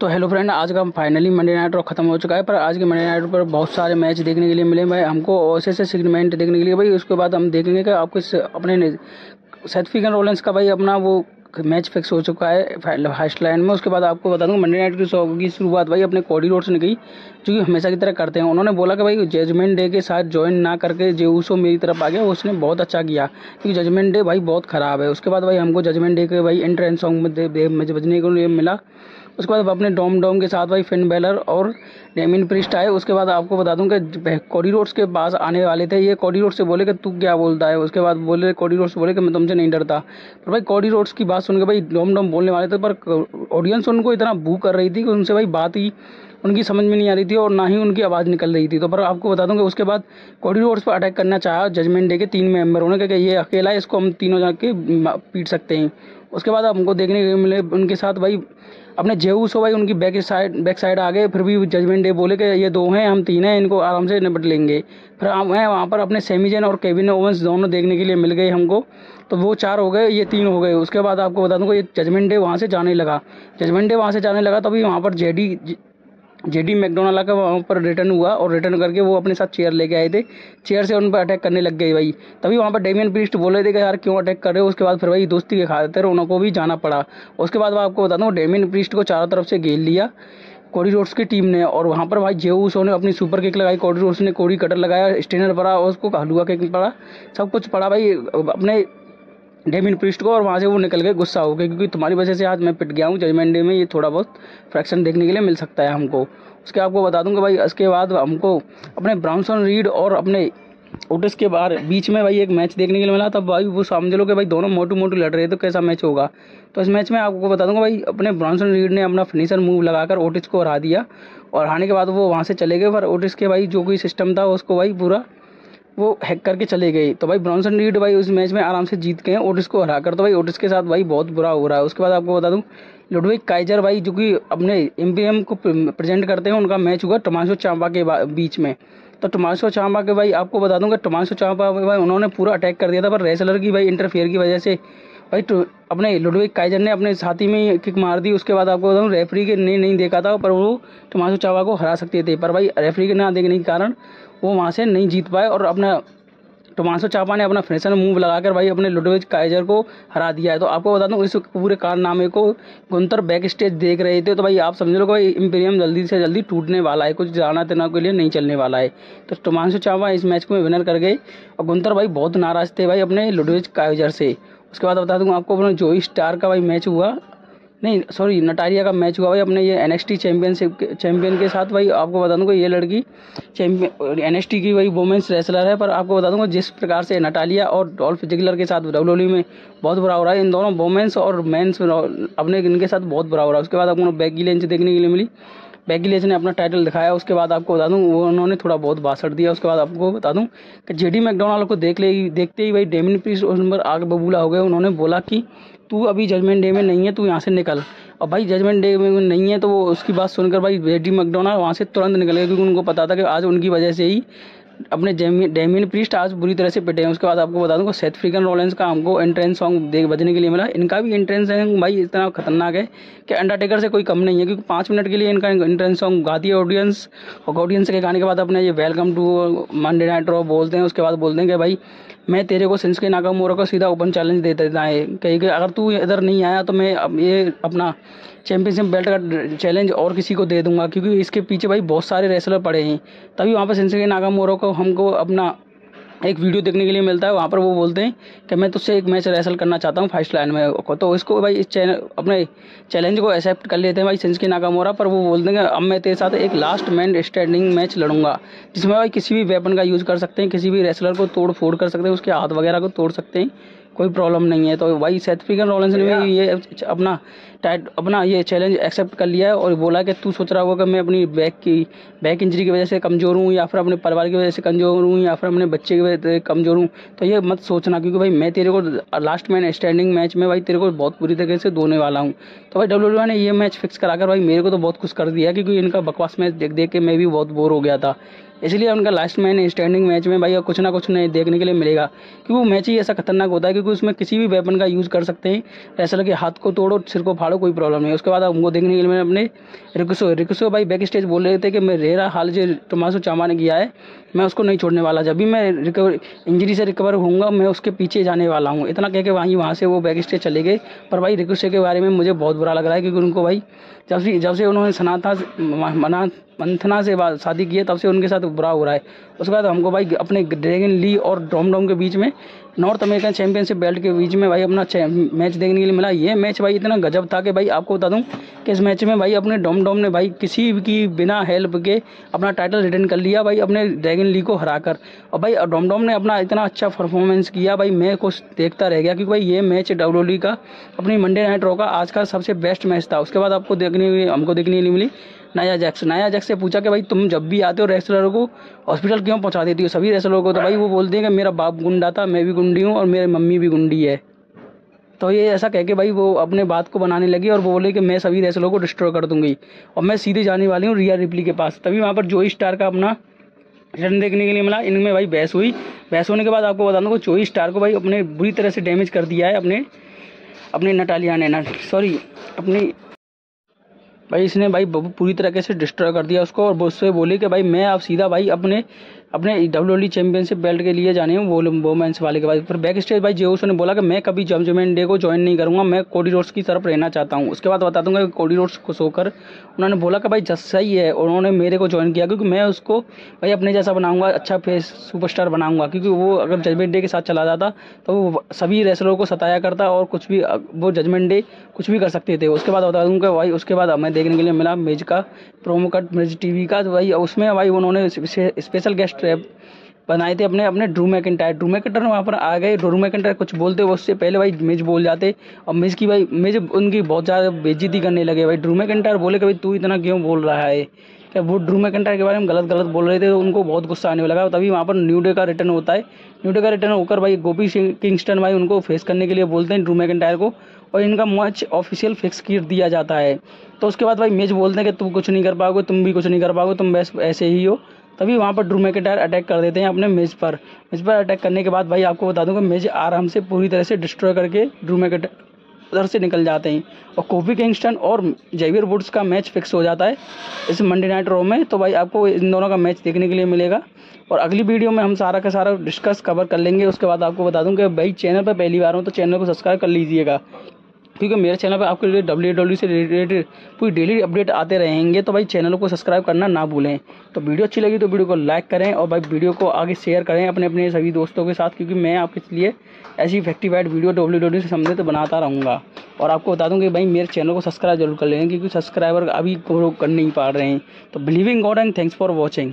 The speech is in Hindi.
तो हेलो फ्रेंड, आज का फाइनली मंडे नाइट रॉ खत्म हो चुका है। पर आज के मंडे नाइट पर बहुत सारे मैच देखने के लिए मिले भाई हमको, और ऐसे सेगमेंट देखने के लिए भाई। उसके बाद हम देखेंगे कि आपको अपने सेथ रोलेंस का भाई अपना वो मैच फिक्स हो चुका है फर्स्ट लाइन में। उसके बाद आपको बता दूं मंडे नाइट की शो की शुरुआत भाई अपने कोडी रोड्स ने की, जो कि हमेशा की तरह करते हैं। उन्होंने बोला कि भाई जजमेंट डे के साथ ज्वाइन ना करके जे ऊसो मेरी तरफ आ गया, उसने बहुत अच्छा किया क्योंकि जजमेंट डे भाई बहुत ख़राब है। उसके बाद भाई हमको जजमेंट डे के भाई एंट्रेंस सॉन्ग में बजने के लिए मिला। उसके बाद अपने डोम के साथ भाई फिन बैलर और डेमिन प्रीस्ट आए। उसके बाद आपको बता दूं कि कोडी रोड्स के पास आने वाले थे, ये कोडी रोड्स से बोले कि तू क्या बोलता है। उसके बाद बोले कोडी रोड्स बोले कि मैं तुमसे नहीं डरता। पर भाई कोडी रोड्स की बात सुनकर भाई डोम बोलने वाले थे, पर ऑडियंस उनको इतना बू कर रही थी कि उनसे भाई बात ही उनकी समझ में नहीं आ रही थी और ना ही उनकी आवाज़ निकल रही थी। तो पर आपको बता दूं कि उसके बाद कोडी रोड्स पर अटैक करना चाहा जजमेंट डे के तीन मेंबर होने के, ये अकेला है, इसको हम तीनों जाके पीट सकते हैं। उसके बाद हमको देखने के मिले उनके साथ भाई अपने जेऊसो भाई उनकी बैक साइड आ गए। फिर भी जजमेंट डे बोले कि ये दो हैं, हम तीन हैं, इनको आराम से निपट लेंगे। फिर हम हैं वहाँ पर अपने सेमीजन और केविन ओवेंस दोनों देखने के लिए मिल गए हमको, तो वो चार हो गए, ये तीन हो गए। उसके बाद आपको बता दूँ कि ये जजमेंट डे वहाँ से जाने लगा, तभी वहाँ पर जेडी मैकडोनाल्ड का वहाँ पर रिटर्न हुआ और रिटर्न करके वो अपने साथ चेयर लेके आए थे, चेयर से उन पर अटैक करने लग गई भाई। तभी वहाँ पर डेमियन प्रीस्ट बोले थे कि यार क्यों अटैक कर रहे हो। उसके बाद फिर भाई दोस्ती के खातिर उनको भी जाना पड़ा। उसके बाद आपको बता दूँ डेमियन प्रीस्ट को चारों तरफ से घेर लिया कोडी रोड्स की टीम ने, और वहाँ पर भाई जेऊसो ने अपनी सुपर किक लगाई, कोडी रोड्स ने कोडी कटर लगाया, स्टेनर पड़ा और उसको हलुआ किक पड़ा, सब कुछ पड़ा भाई अपने डेमिन प्रीस्ट को, और वहाँ से वो निकल गए गुस्सा हो गए क्योंकि तुम्हारी वजह से आज मैं पिट गया हूँ। जजमेंट डे में ये थोड़ा बहुत फ्रैक्शन देखने के लिए मिल सकता है हमको। उसके आपको बता दूँगा भाई इसके बाद हमको अपने ब्राउनसन रीड और अपने ओटिस के बाहर बीच में भाई एक मैच देखने के लिए मिला। तब भाई वो समझ लो कि भाई दोनों मोटू मोटू लड़ रहे थे, तो कैसा मैच होगा। तो इस मैच में आपको बता दूंगा भाई अपने ब्रॉन्सन रीड ने अपना फिनिशर मूव लगाकर ओटिस को हरा दिया, और हराने के बाद वो वहाँ से चले गए। पर ओटिस के भाई जो कोई सिस्टम था उसको भाई पूरा वो हैक करके चले गए। तो भाई ब्रॉन्सन रीड भाई उस मैच में आराम से जीत गए ओटिस को हराकर। तो भाई ओटिस के साथ भाई बहुत बुरा हो रहा है। उसके बाद आपको बता दूं लुडविग काइजर भाई जो कि अपने एमबीएम को प्रेजेंट करते हैं, उनका मैच हुआ टोमासो चांपा के बीच में। तो टोमासो चांपा के भाई आपको बता दूंगा टोमासो चांपा भाई उन्होंने पूरा अटैक कर दिया था, पर रेसलर की भाई इंटरफेयर की वजह से भाई अपने लुडविग काइजर ने अपने साथी में किक मार दी। उसके बाद आपको बताऊँ रेफरी के ने नहीं देखा था, पर वो टोमासो चांपा को हरा सकते थे, पर भाई रेफरी के ना देखने के कारण वो वहाँ से नहीं जीत पाए, और अपना टोमासो चांपा ने अपना फिनिशर मूव लगाकर भाई अपने लुडविग काइजर को हरा दिया है। तो आपको बता दूं इस पूरे कारनामे को गुंतर बैक स्टेज देख रहे थे। तो भाई आप समझ लो कि भाई इंपीरियम जल्दी से जल्दी टूटने वाला है, कुछ जाना तना के लिए नहीं चलने वाला है। तो टोमासो चांपा इस मैच को विनर कर गए, और गुंतर भाई बहुत नाराज़ थे भाई अपने लुडविग काइजर से। उसके बाद बता दूँगा आपको अपना जोई स्टार का भाई मैच हुआ, नहीं सॉरी नटारिया का मैच हुआ भाई अपने ये NXT चैम्पियन के साथ। भाई आपको बता दूँगा ये लड़की NXT की भाई वुमेंस रेसलर है, पर आपको बता दूँगा जिस प्रकार से नटालिया और डॉल्फ जिगलर के साथ WWE में बहुत बुरा हो रहा है, इन दोनों वुमेंस और मेंस अपने इनके साथ बहुत बुरा हो रहा है। उसके बाद आपको बैगी लिंच देखने के लिए मिली, बैगी लिंच ने अपना टाइटल दिखाया। उसके बाद आपको बता दूँ उन्होंने थोड़ा बहुत भाषण दिया। उसके बाद आपको बता दूँ कि जेडी मैकडोनाल्ड को देखते ही भाई डेमियन प्रीस्ट उन पर आग बबूला हो गए। उन्होंने बोला कि तू अभी जजमेंट डे में नहीं है, तू यहाँ से निकल। और भाई जजमेंट डे में नहीं है तो वो उसकी बात सुनकर भाई जेडी मैकडोनाल्ड वहाँ से तुरंत निकल गए, क्योंकि उनको पता था कि आज उनकी वजह से ही अपने डेमियन प्रीस्ट आज बुरी तरह से पिटे हैं। उसके बाद आपको बता दूँगा सेथ रोलिंस का हमको एंट्रेंस सॉन्ग बजने के लिए मिला। इनका भी एंट्रेंस सॉन्ग भाई इतना खतरनाक है कि अंडरटेकर से कोई कम नहीं है, क्योंकि 5 मिनट के लिए इनका एंट्रेंस सॉन्ग गाती है ऑडियंस, और ऑडियंस के गाने के बाद अपने ये welcome to Monday night Raw बोलते हैं। उसके बाद बोलते हैं कि भाई मैं तेरे को सिंसके नाकामोरा को सीधा ओपन चैलेंज दे देता है, कहीं अगर तू इधर नहीं आया तो मैं अब ये अपना चैंपियनशिप बेल्ट का चैलेंज और किसी को दे दूंगा, क्योंकि इसके पीछे भाई बहुत सारे रेसलर पड़े हैं। तभी वहाँ पर सिंसके नाकामोरा को हमको अपना एक वीडियो देखने के लिए मिलता है, वहाँ पर वो बोलते हैं कि मैं तुझसे एक मैच रेसल करना चाहता हूँ फर्स्ट लाइन में। तो इसको भाई इस अपने चैलेंज को एक्सेप्ट कर लेते हैं भाई सिंसके नाकामोरा, पर वो बोलते हैं कि अब मैं तेरे साथ एक लास्ट मैन स्टैंडिंग मैच लड़ूंगा, जिसमें भाई किसी भी वेपन का यूज़ कर सकते हैं, किसी भी रेसलर को तोड़ फोड़ कर सकते हैं, उसके हाथ वगैरह को तोड़ सकते हैं, कोई प्रॉब्लम नहीं है। तो भाई सेथ रोलिंस ने ये अपना ये चैलेंज एक्सेप्ट कर लिया है, और बोला कि तू सोच रहा होगा कि मैं अपनी बैक इंजरी की वजह से कमज़ोर हूँ, या फिर अपने परिवार की वजह से कमज़ोर हूँ, या फिर अपने बच्चे की वजह से कमज़ोर हूँ, तो ये मत सोचना, क्योंकि भाई मैं तेरे को लास्ट मैन स्टैंडिंग मैच में भाई तेरे को बहुत बुरी तरीके से धोने वाला हूँ। तो भाई WWE ने ये मैच फिक्स कराकर भाई मेरे को तो बहुत खुश कर दिया, क्योंकि इनका बकवास मैच देख देख के मैं भी बहुत बोर हो गया था, इसलिए उनका लास्ट मैन स्टैंडिंग मैच में भाई कुछ ना कुछ नहीं देखने के लिए मिलेगा, क्योंकि वो मैच ही ऐसा खतरनाक होता है क्योंकि उसमें किसी भी वेपन का यूज़ कर सकते हैं, ऐसा लगे हाथ को तोड़ो सिर को फाड़ो कोई प्रॉब्लम नहीं। उसके बाद हमको देखने के लिए मैंने अपने रिकुसो भाई बैक स्टेज बोल रहे थे कि मैं रेरा हाल जो टोमासो चामा ने किया है मैं उसको नहीं छोड़ने वाला, जब भी मैं इंजरी से रिकवर होऊंगा मैं उसके पीछे जाने वाला हूँ। इतना कह के वहाँ से वो बैक स्टेज चले गए। पर भाई रिकुसो के बारे में मुझे बहुत बुरा लग रहा है क्योंकि उनको भाई जब से उन्होंने मंथना से शादी की है तब से उनके साथ बुरा हो रहा है। उसके बाद हमको भाई अपने ड्रैगन ली और डोमडोम के बीच में नॉर्थ अमेरिकन चैंपियनशिप बेल्ट के बीच में भाई अपना मैच देखने के लिए मिला। ये मैच भाई इतना गजब था कि भाई आपको बता दूं कि इस मैच में भाई अपने डोमडोम ने भाई किसी की बिना हेल्प के अपना टाइटल रिटर्न कर लिया भाई अपने ड्रैगन ली को हराकर। और भाई डोमडोम ने अपना इतना अच्छा परफॉर्मेंस किया भाई मैं कुछ देखता रह गया क्योंकि भाई ये मैच WWE का अपनी मंडे नाइट रॉ का आज का सबसे बेस्ट मैच था। उसके बाद आपको हमको देखने नहीं मिली नाया जैक्स से पूछा कि भाई तुम जब भी आते हो रेसलरों को हॉस्पिटल क्यों पहुंचा देती हो सभी रेसलरों को, तो भाई वो बोलते हैं कि मेरा बाप गुंडा था मैं भी गुंडी हूँ और मेरी मम्मी भी गुंडी है। तो ये ऐसा कह के भाई वो अपने बात को बनाने लगी और बोले कि मैं सभी रेसलरों को डिस्ट्रॉय कर दूंगी और मैं सीधे जाने वाली हूँ रिया रिप्ली के पास। तभी वहाँ पर जोई स्टार का अपना रिटर्न देखने के लिए मिला। इनमें भाई बहस हुई, बहस होने के बाद आपको बता दूँ कि जोई स्टार को भाई अपने बुरी तरह से डैमेज कर दिया है अपने नटालिया ने, सॉरी अपनी भाई इसने भाई पूरी तरीके से डिस्ट्रॉय कर दिया उसको। और उससे बोली कि भाई मैं आप सीधा भाई अपने WWE चैंपियनशिप बेल्ट के लिए जाने हूँ वोमेंस वाले के बाद। फिर बैक स्टेज भाई जेओस ने बोला कि मैं कभी जजमेंट डे को ज्वाइन नहीं करूँगा, मैं कोडी रोड्स की तरफ रहना चाहता हूँ। उसके बाद बता दूंगा कि कोडी रोड्स को सोकर उन्होंने बोला कि भाई जस सही है उन्होंने मेरे को ज्वाइन किया क्योंकि मैं उसको भाई अपने जैसा बनाऊँगा, अच्छा फेस सुपरस्टार बनाऊँगा क्योंकि वो अगर जजमेंट डे के साथ चला जाता तो वो सभी रेसलरों को सताया करता और कुछ भी वो जजमेंट डे कुछ भी कर सकते थे। उसके बाद बता दूँगा भाई उसके बाद हमें देखने के लिए मिला मिज का प्रोमो कट मिज टीवी का, तो भाई उसमें भाई उन्होंने स्पेशल गेस्ट ट्रैप बनाए थे अपने ड्रू मैकिंटायर वहाँ पर आ गए। ड्रू मैकिंटायर कुछ बोलते वो उससे पहले भाई मिज बोल जाते और मिज उनकी बहुत ज़्यादा बेइज्जती करने लगे। भाई ड्रू मैकिंटायर बोले कि भाई तू इतना क्यों बोल रहा है, क्या वो ड्रू मैकिंटायर के बारे में गलत बोल रहे थे तो उनको बहुत गुस्सा आने लगा। तभी वहाँ पर न्यू डे का रिटर्न होता है, न्यू डे का रिटर्न होकर भाई कोफी किंगस्टन भाई उनको फेस करने के लिए बोलते हैं ड्रू मैकिंटायर को और इनका मैच ऑफिशियल फिक्स कर दिया जाता है। तो उसके बाद भाई मिज बोलते हैं कि तुम कुछ नहीं कर पाओगे, तुम भी कुछ नहीं कर पाओगे, तुम बस ऐसे ही हो। तभी वहाँ पर ड्रू मैकिंटायर अटैक कर देते हैं अपने मिज पर अटैक करने के बाद भाई आपको बता दूंगा मिज आराम से पूरी तरह से डिस्ट्रॉय करके ड्रू मैकिंटायर उधर से निकल जाते हैं और कोफी किंगस्टन और जेवियर वुड्स का मैच फिक्स हो जाता है इस मंडे नाइट रॉ में। तो भाई आपको इन दोनों का मैच देखने के लिए मिलेगा और अगली वीडियो में हम सारा का सारा डिस्कस कवर कर लेंगे। उसके बाद आपको बता दूँ कि भाई चैनल पर पहली बार हूँ तो चैनल को सब्सक्राइब कर लीजिएगा क्योंकि मेरे चैनल पर आपके लिए WWE से रिलेटेड पूरी डेली अपडेट आते रहेंगे। तो भाई चैनल को सब्सक्राइब करना ना भूलें। तो वीडियो अच्छी लगी तो वीडियो को लाइक करें और भाई वीडियो को आगे शेयर करें अपने सभी दोस्तों के साथ क्योंकि मैं आपके लिए ऐसी इफेक्टिवाइड वीडियो WWE से संबंधित बनाता रहूँगा। और आपको बता दूँ कि भाई मेरे चैनल को सब्सक्राइब जरूर कर लें क्योंकि सब्सक्राइबर अभी ग्रो कर नहीं पा रहे हैं। तो believe in God and thanks for watching.